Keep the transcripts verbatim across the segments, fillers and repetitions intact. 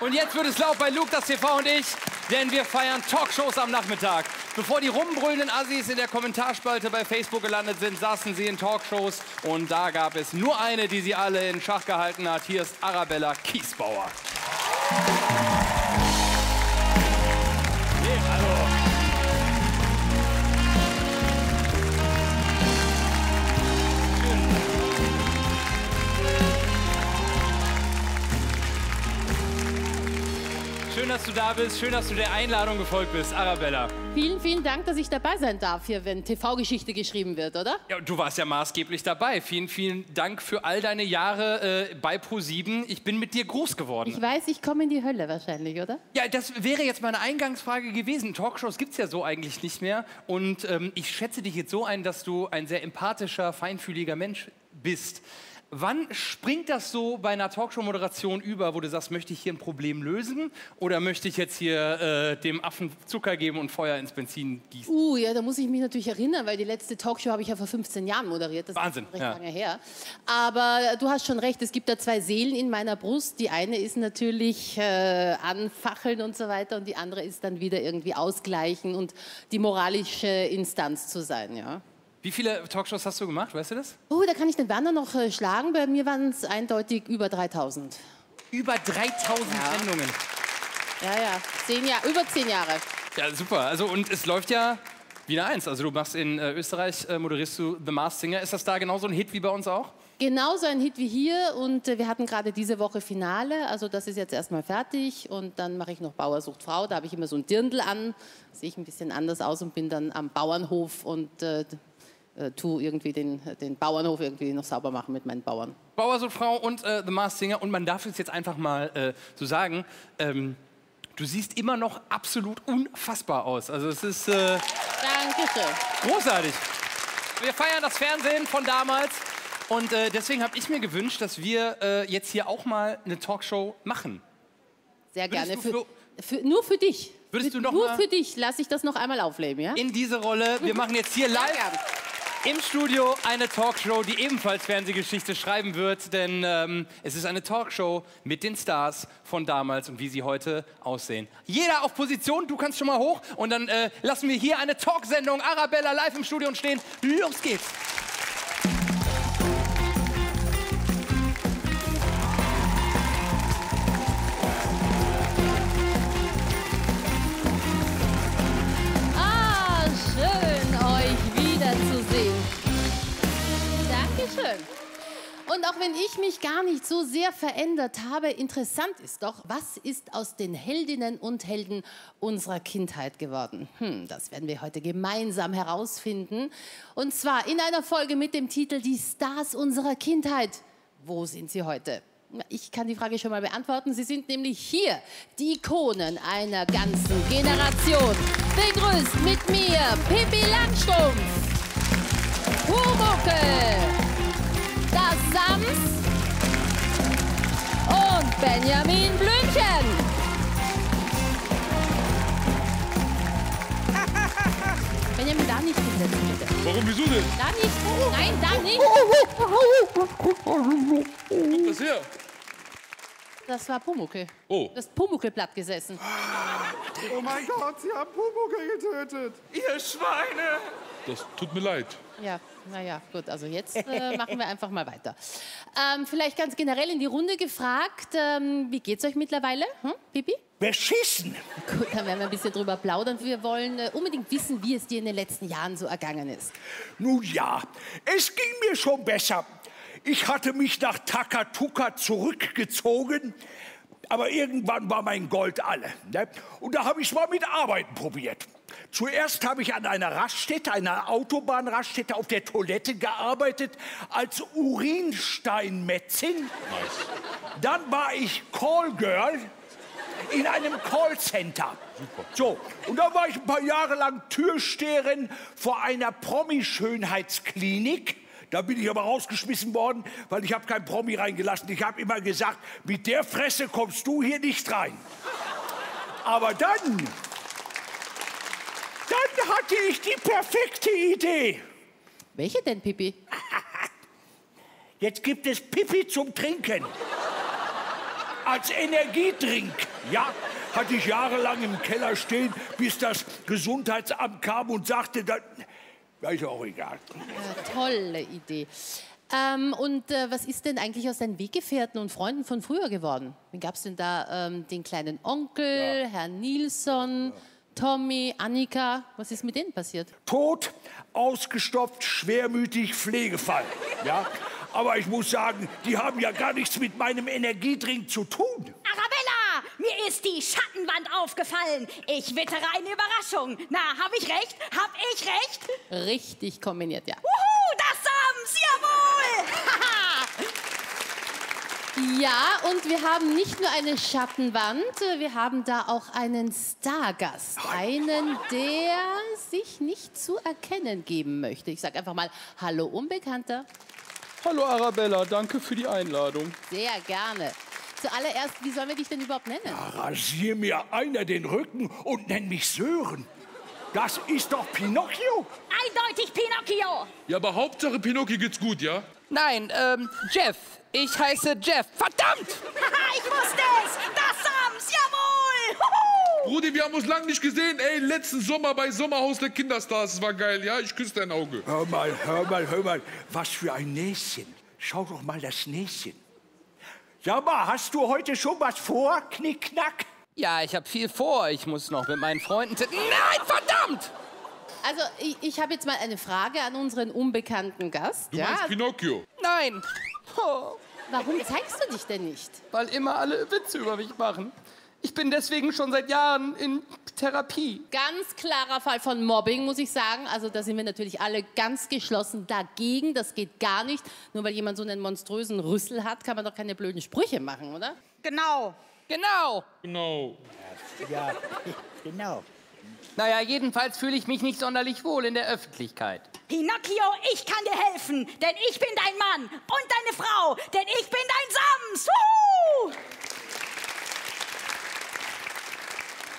Und jetzt wird es laut bei Luke, das T V und ich, denn wir feiern Talkshows am Nachmittag. Bevor die rumbrüllenden Assis in der Kommentarspalte bei Facebook gelandet sind, saßen sie in Talkshows. Und da gab es nur eine, die sie alle in Schach gehalten hat. Hier ist Arabella Kiesbauer. Nee, hallo. Schön, dass du da bist. Schön, dass du der Einladung gefolgt bist, Arabella. Vielen, vielen Dank, dass ich dabei sein darf hier, wenn T V-Geschichte geschrieben wird, oder? Ja, du warst ja maßgeblich dabei. Vielen, vielen Dank für all deine Jahre äh, bei ProSieben. Ich bin mit dir groß geworden. Ich weiß, ich komme in die Hölle wahrscheinlich, oder? Ja, das wäre jetzt meine Eingangsfrage gewesen. Talkshows gibt es ja so eigentlich nicht mehr. Und ähm, ich schätze dich jetzt so ein, dass du ein sehr empathischer, feinfühliger Mensch bist. Wann springt das so bei einer Talkshow-Moderation über, wo du sagst, möchte ich hier ein Problem lösen oder möchte ich jetzt hier äh, dem Affen Zucker geben und Feuer ins Benzin gießen? Uh, ja, da muss ich mich natürlich erinnern, weil die letzte Talkshow habe ich ja vor fünfzehn Jahren moderiert. Das Wahnsinn, ist recht ja. lange her. Aber du hast schon recht, es gibt da zwei Seelen in meiner Brust. Die eine ist natürlich äh, anfacheln und so weiter und die andere ist dann wieder irgendwie ausgleichen und die moralische Instanz zu sein, ja. Wie viele Talkshows hast du gemacht, weißt du das? Oh, da kann ich den Banner noch äh, schlagen. Bei mir waren es eindeutig über dreitausend. Über dreitausend ja. Sendungen? Ja, ja, zehn Jahre, über zehn Jahre. Ja, super. Also, und es läuft ja wie eine Eins. Also du machst in äh, Österreich, äh, moderierst du The Masked Singer. Ist das da genauso ein Hit wie bei uns auch? Genauso ein Hit wie hier. Und äh, wir hatten gerade diese Woche Finale. Also das ist jetzt erstmal fertig. Und dann mache ich noch Bauer sucht Frau. Da habe ich immer so ein Dirndl an. Sehe ich ein bisschen anders aus und bin dann am Bauernhof und... Äh, Äh, tu irgendwie den, den Bauernhof irgendwie noch sauber machen mit meinen Bauern. Bauer sucht Frau und äh, The Masked Singer. Und man darf es jetzt einfach mal äh, so sagen, ähm, du siehst immer noch absolut unfassbar aus. Also es ist äh, Dankeschön. Großartig. Wir feiern das Fernsehen von damals. Und äh, deswegen habe ich mir gewünscht, dass wir äh, jetzt hier auch mal eine Talkshow machen. Sehr gerne. Für, für, nur für dich. Würdest du noch nur mal für dich lasse ich das noch einmal aufleben, ja? In diese Rolle. Wir machen jetzt hier live im Studio eine Talkshow, die ebenfalls Fernsehgeschichte schreiben wird, denn ähm, es ist eine Talkshow mit den Stars von damals und wie sie heute aussehen. Jeder auf Position, du kannst schon mal hoch und dann äh, lassen wir hier eine Talksendung Arabella live im Studio stehen. Los geht's! Und auch wenn ich mich gar nicht so sehr verändert habe, interessant ist doch, was ist aus den Heldinnen und Helden unserer Kindheit geworden? Hm, das werden wir heute gemeinsam herausfinden. Und zwar in einer Folge mit dem Titel Die Stars unserer Kindheit. Wo sind sie heute? Ich kann die Frage schon mal beantworten. Sie sind nämlich hier, die Ikonen einer ganzen Generation. Begrüßt mit mir Pippi Langstrumpf, Pumuckl, Das Sams und Benjamin Blümchen. Benjamin, da nicht hinsetzen, bitte. Warum, wieso denn? Da nicht. Nein, da nicht. Was ist das hier? Das war Pumuckl. Oh. Das Pumuckl-Blatt gesessen. Oh mein Gott, Sie haben Pumuckl getötet. Ihr Schweine. Das tut mir leid. Ja, naja, gut, also jetzt äh, machen wir einfach mal weiter. Ähm, vielleicht ganz generell in die Runde gefragt, ähm, wie geht's euch mittlerweile, hm, Pippi? Beschissen! Gut, dann werden wir ein bisschen drüber plaudern. Wir wollen äh, unbedingt wissen, wie es dir in den letzten Jahren so ergangen ist. Nun ja, es ging mir schon besser. Ich hatte mich nach Takatuka zurückgezogen, aber irgendwann war mein Gold alle. Ne? Und da habe ich mal mit Arbeiten probiert. Zuerst habe ich an einer Raststätte, einer Autobahnraststätte, auf der Toilette gearbeitet, als Urinsteinmetzin. Nice. Dann war ich Callgirl in einem Callcenter. Super. So, und dann war ich ein paar Jahre lang Türsteherin vor einer Promi-Schönheitsklinik. Da bin ich aber rausgeschmissen worden, weil ich habe keinen Promi reingelassen. Ich habe immer gesagt, mit der Fresse kommst du hier nicht rein. Aber dann... Dann hatte ich die perfekte Idee. Welche denn, Pippi? Jetzt gibt es Pippi zum Trinken. als Energiedrink. Ja, hatte ich jahrelang im Keller stehen, bis das Gesundheitsamt kam und sagte, das ist auch egal. Äh, tolle Idee. Ähm, und äh, was ist denn eigentlich aus deinen Weggefährten und Freunden von früher geworden? Wie gab es denn da ähm, den kleinen Onkel, ja. Herrn Nilsson, ja. Tommy, Annika? Was ist mit denen passiert? Tot, ausgestopft, schwermütig, Pflegefall. Ja? Aber ich muss sagen, die haben ja gar nichts mit meinem Energiedrink zu tun. Arabella, mir ist die Schattenwand aufgefallen. Ich wittere eine Überraschung. Na, hab ich recht? Hab ich recht? Richtig kombiniert, ja. Wuhu, das Sams, jawohl! Ja, und wir haben nicht nur eine Schattenwand, wir haben da auch einen Stargast. Einen, der sich nicht zu erkennen geben möchte. Ich sag einfach mal, hallo Unbekannter. Hallo Arabella, danke für die Einladung. Sehr gerne. Zuallererst, wie sollen wir dich denn überhaupt nennen? Ja, rasier mir einer den Rücken und nenn mich Sören. Das ist doch Pinocchio. Eindeutig Pinocchio. Ja, aber Hauptsache Pinocchio geht's gut, ja? Nein, ähm, Jeff. Ich heiße Jeff. Verdammt! Haha, ich wusste es. Das Sams, jawohl. Huhu. Rudi, wir haben uns lange nicht gesehen. Ey, letzten Sommer bei Sommerhaus der Kinderstars. Das war geil, ja? Ich küsse dein Auge. Hör mal, hör mal, hör mal. Was für ein Näschen. Schau doch mal das Näschen. Sag mal, hast du heute schon was vor, Knickknack? Ja, ich habe viel vor. Ich muss noch mit meinen Freunden... Nein, verdammt! Also, ich, ich habe jetzt mal eine Frage an unseren unbekannten Gast. Du ja? meinst Pinocchio? Nein. Oh. Warum zeigst du dich denn nicht? Weil immer alle Witze über mich machen. Ich bin deswegen schon seit Jahren in Therapie. Ganz klarer Fall von Mobbing, muss ich sagen. Also da sind wir natürlich alle ganz geschlossen dagegen. Das geht gar nicht. Nur weil jemand so einen monströsen Rüssel hat, kann man doch keine blöden Sprüche machen, oder? Genau. Genau. Genau. Ja, genau. Naja, jedenfalls fühle ich mich nicht sonderlich wohl in der Öffentlichkeit. Pinocchio, ich kann dir helfen, denn ich bin dein Mann und deine Frau, denn ich bin dein Sams. Wuhu!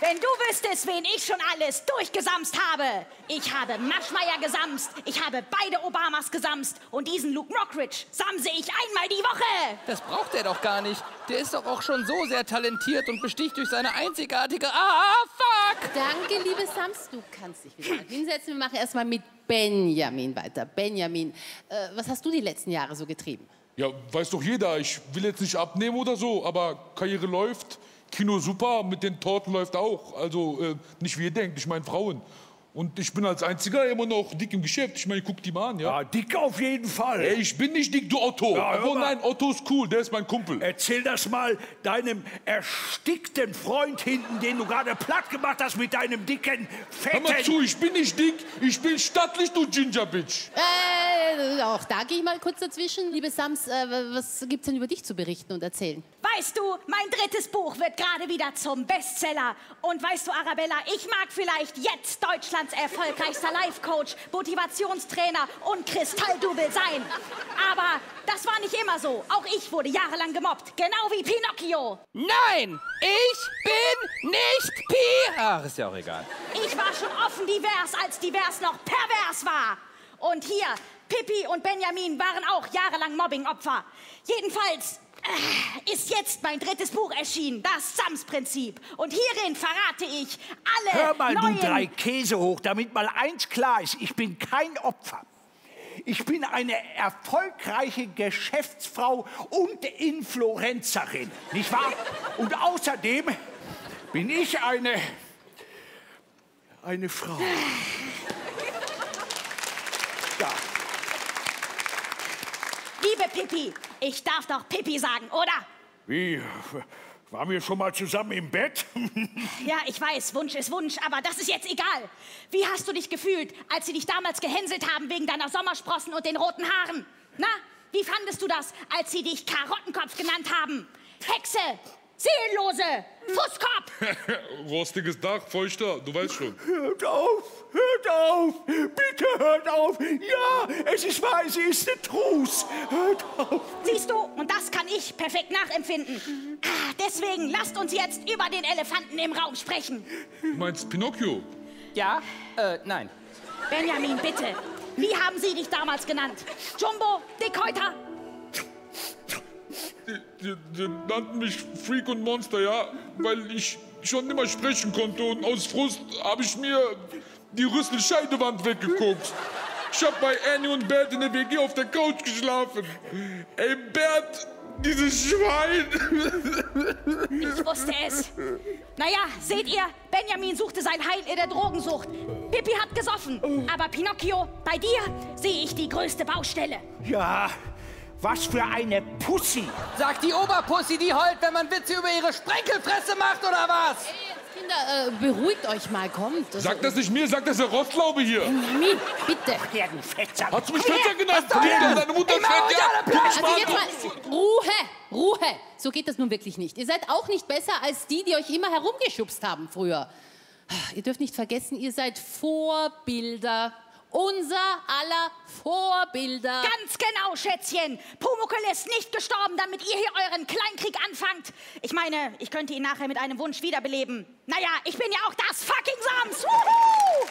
Wenn du wüsstest, wen ich schon alles durchgesamst habe. Ich habe Maschmeyer gesamst, ich habe beide Obamas gesamst und diesen Luke Mockridge samse ich einmal die Woche. Das braucht er doch gar nicht. Der ist doch auch schon so sehr talentiert und besticht durch seine einzigartige... Ah, fuck! Danke, liebe Sams, du kannst dich wieder hinsetzen. Wir machen erstmal mit Benjamin weiter. Benjamin, äh, was hast du die letzten Jahre so getrieben? Ja, weiß doch jeder. Ich will jetzt nicht abnehmen oder so, aber Karriere läuft. Kino super, mit den Torten läuft auch. Also äh, nicht wie ihr denkt, ich meine Frauen. Und ich bin als Einziger immer noch dick im Geschäft. Ich meine, guck die mal an, ja? Ja, dick auf jeden Fall. Ey, ich bin nicht dick, du Otto. Ja, oh nein, Otto ist cool, der ist mein Kumpel. Erzähl das mal deinem erstickten Freund hinten, den du gerade platt gemacht hast mit deinem dicken, fetten... Hör mal zu, ich bin nicht dick, ich bin stattlich, du Ginger Bitch. Äh, auch da gehe ich mal kurz dazwischen. Liebe Sams, äh, was gibt's denn über dich zu berichten und erzählen? Weißt du, mein drittes Buch wird gerade wieder zum Bestseller. Und weißt du, Arabella, ich mag vielleicht jetzt Deutschland erfolgreichster Life-Coach, Motivationstrainer und Kristalldubel sein. Aber das war nicht immer so. Auch ich wurde jahrelang gemobbt, genau wie Pinocchio. Nein, ich bin nicht Pi... Ach, ist ja auch egal. Ich war schon offen divers, als divers noch pervers war. Und hier, Pippi und Benjamin waren auch jahrelang Mobbing-Opfer. Jedenfalls... ist jetzt mein drittes Buch erschienen, das Sams-Prinzip. Und hierin verrate ich alle Hör mal, neuen... du drei Käse hoch, damit mal eins klar ist, ich bin kein Opfer. Ich bin eine erfolgreiche Geschäftsfrau und Influencerin, nicht wahr? Und außerdem bin ich eine... eine Frau. Ja. Liebe Pippi, ich darf doch Pippi sagen, oder? Wie? Waren wir schon mal zusammen im Bett? Ja, ich weiß, Wunsch ist Wunsch, aber das ist jetzt egal. Wie hast du dich gefühlt, als sie dich damals gehänselt haben wegen deiner Sommersprossen und den roten Haaren? Na, wie fandest du das, als sie dich Karottenkopf genannt haben? Hexe, Seelenlose, Fusskopf! Rostiges Dach, feuchter, du weißt schon. Hört auf! Hört auf! Bitte hört auf! Ja, es ist wahr, es ist ein Trus! Hört auf! Siehst du, und das kann ich perfekt nachempfinden. Deswegen lasst uns jetzt über den Elefanten im Raum sprechen. Du meinst Pinocchio? Ja, äh, nein. Benjamin, bitte. Wie haben sie dich damals genannt? Jumbo, Dickhäuter? Die, die nannten mich Freak und Monster, ja, weil ich schon immer sprechen konnte und aus Frust habe ich mir die Rüssel-Scheidewand weggeguckt. Ich habe bei Annie und Bert in der W G auf der Couch geschlafen. Ey, Bert, dieses Schwein! Ich wusste es. Naja, seht ihr, Benjamin suchte sein Heil in der Drogensucht. Pippi hat gesoffen, aber Pinocchio, bei dir sehe ich die größte Baustelle. Ja. Was für eine Pussy! Sagt die Oberpussy, die heult, wenn man Witze über ihre Sprenkelfresse macht, oder was? Hey, Kinder, äh, beruhigt euch mal, kommt. Sagt das nicht mir, sagt das der Rostlaube hier. Benjamin, bitte. Ach, der, du Fetzer. Hast du mich Fetzer genannt? Du bist deine Mutter Fetzer. Also, jetzt mal Ruhe, Ruhe. So geht das nun wirklich nicht. Ihr seid auch nicht besser als die, die euch immer herumgeschubst haben früher. Ihr dürft nicht vergessen, ihr seid Vorbilder. Unser aller Vorbilder. Ganz genau, Schätzchen. Pumuckl ist nicht gestorben, damit ihr hier euren Kleinkrieg anfangt. Ich meine, ich könnte ihn nachher mit einem Wunsch wiederbeleben. Naja, ich bin ja auch das fucking Sams. Wuhu!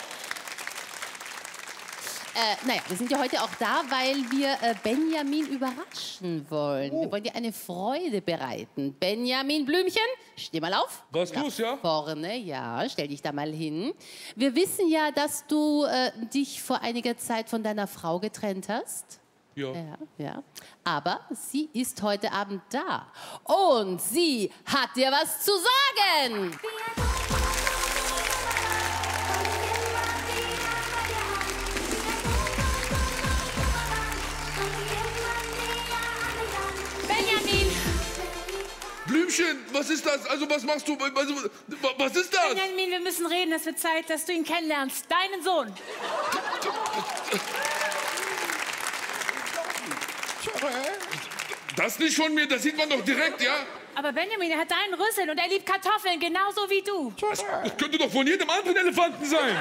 Äh, naja, wir sind ja heute auch da, weil wir äh, Benjamin überraschen wollen. Oh. Wir wollen dir eine Freude bereiten. Benjamin Blümchen, steh mal auf. Was los, ja? Vorne, ja, stell dich da mal hin. Wir wissen ja, dass du äh, dich vor einiger Zeit von deiner Frau getrennt hast. Ja. ja. Ja, aber sie ist heute Abend da. Und sie hat dir was zu sagen. Blümchen, was ist das? Also, was machst du? Also, was ist das? Benjamin, wir müssen reden. Es wird Zeit, dass du ihn kennenlernst. Deinen Sohn. Das nicht von mir, das sieht man doch direkt, ja? Aber Benjamin, er hat deinen Rüssel und er liebt Kartoffeln, genauso wie du. Das könnte doch von jedem anderen Elefanten sein.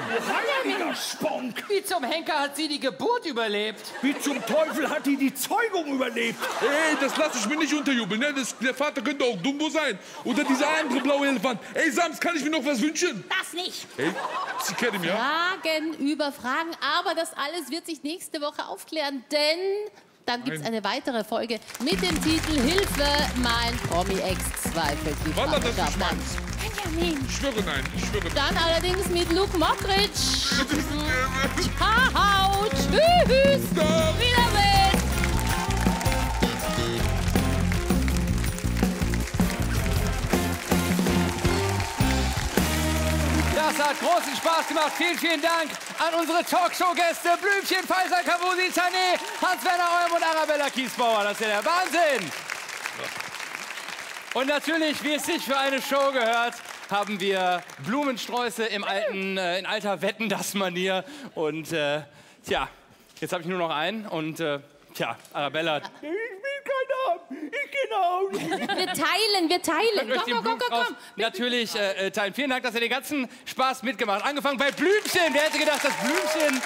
Benjamin, Spunk. Wie zum Henker hat sie die Geburt überlebt? Wie zum Teufel hat die die Zeugung überlebt? Ey, das lasse ich mir nicht unterjubeln. Ne? Das, der Vater könnte auch Dumbo sein. Oder dieser andere blaue Elefant. Ey, Sams, kann ich mir noch was wünschen? Das nicht. Ey, Sie kennen ja. Fragen über Fragen, aber das alles wird sich nächste Woche aufklären, denn... Dann gibt es eine weitere Folge mit dem Titel Hilfe, mein Promi-Ex zweifelt. Warte, das ist meins. Benjamin. Ich schwöre, nein, ich schwöre. Dann allerdings mit Luke Mockridge. Ciao, tschüss. Stop. Wieder mit. Das hat großen Spaß gemacht. Vielen, vielen Dank an unsere Talkshow-Gäste Blümchen, Faisal Kawusi, Tahnee, Hans-Werner Olm und Arabella Kiesbauer. Das ist ja der Wahnsinn. Und natürlich, wie es sich für eine Show gehört, haben wir Blumensträuße im alten, äh, in alter Wetten-dass-Manier. Und äh, tja, jetzt habe ich nur noch einen. Und äh, tja, Arabella... Genau. Wir teilen, wir teilen. Komm, komm, komm, komm, komm. Natürlich äh, teilen. Vielen Dank, dass ihr den ganzen Spaß mitgemacht habt. Angefangen bei Blümchen. Wer hätte gedacht, dass Blümchen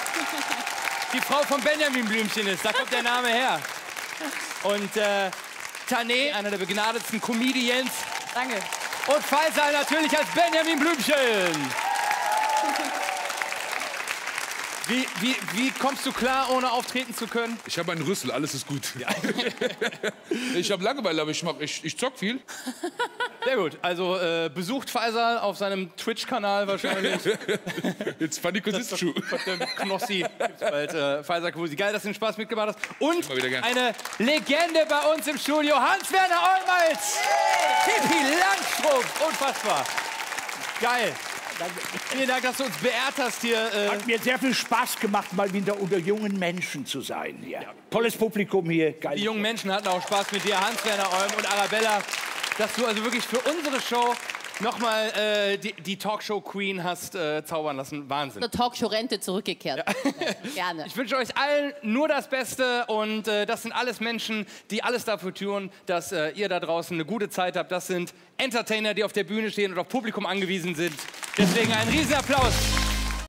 die Frau von Benjamin Blümchen ist? Da kommt der Name her. Und äh, Tahnee, einer der begnadetsten Comedians. Danke. Und Faisal natürlich als Benjamin Blümchen. Wie, wie, wie kommst du klar, ohne auftreten zu können? Ich habe einen Rüssel, alles ist gut. Ja. Ich habe Langeweile, aber ich, mach, ich, ich zock viel. Sehr gut, also äh, besucht Faisal auf seinem Twitch-Kanal wahrscheinlich. Jetzt funny because it's true. Knossi gibt's bald. Äh, Faisal Kawusi, geil, dass du den Spaß mitgemacht hast. Und eine Legende bei uns im Studio, Hans-Werner Olm, yeah. Pippi Langstrumpf, unfassbar. Geil. Danke. Vielen Dank, dass du uns beehrt hast hier. Äh Hat mir sehr viel Spaß gemacht, mal wieder unter jungen Menschen zu sein. Ja. Ja. Tolles Publikum hier. Geil. Die jungen Menschen hatten auch Spaß mit dir, Hans-Werner Olm und Arabella. Dass du also wirklich für unsere Show nochmal äh, die, die Talkshow-Queen hast äh, zaubern lassen. Wahnsinn. Eine Talkshow-Rente zurückgekehrt. Ja. Gerne. Ich wünsche euch allen nur das Beste. Und äh, das sind alles Menschen, die alles dafür tun, dass äh, ihr da draußen eine gute Zeit habt. Das sind Entertainer, die auf der Bühne stehen und auf Publikum angewiesen sind. Deswegen einen riesen Applaus.